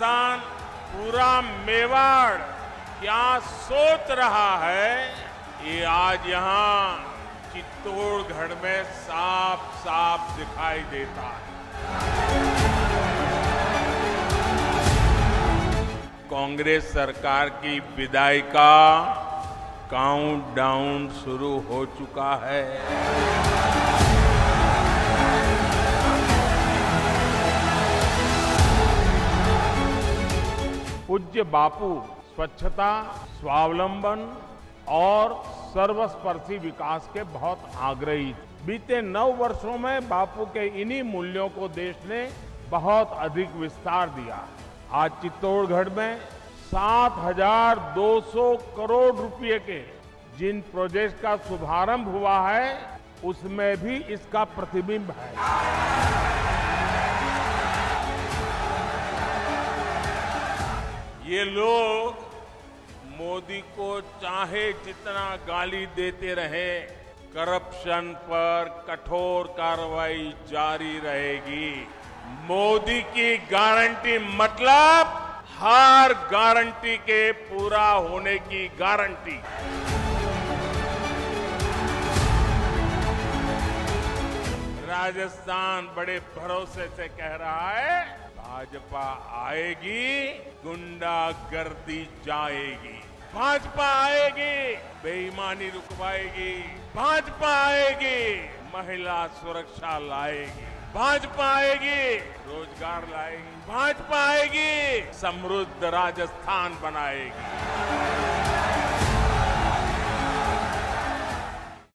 राजस्थान, पूरा मेवाड़ क्या सोच रहा है, ये आज यहाँ चित्तौड़गढ़ में साफ साफ दिखाई देता है। कांग्रेस सरकार की विदाई का काउंटडाउन शुरू हो चुका है। पूज्य बापू स्वच्छता, स्वावलंबन और सर्वस्पर्शी विकास के बहुत आग्रही थे। बीते 9 वर्षों में बापू के इन्हीं मूल्यों को देश ने बहुत अधिक विस्तार दिया। आज चित्तौड़गढ़ में 7,200 करोड़ रुपए के जिन प्रोजेक्ट का शुभारंभ हुआ है, उसमें भी इसका प्रतिबिंब है। ये लोग मोदी को चाहे जितना गाली देते रहे, करप्शन पर कठोर कार्रवाई जारी रहेगी। मोदी की गारंटी मतलब हर गारंटी के पूरा होने की गारंटी। राजस्थान बड़े भरोसे से कह रहा है, भाजपा आएगी गुंडागर्दी जाएगी, भाजपा आएगी बेईमानी रुकवाएगी, भाजपा आएगी महिला सुरक्षा लाएगी, भाजपा आएगी रोजगार लाएगी, भाजपा आएगी समृद्ध राजस्थान बनाएगी।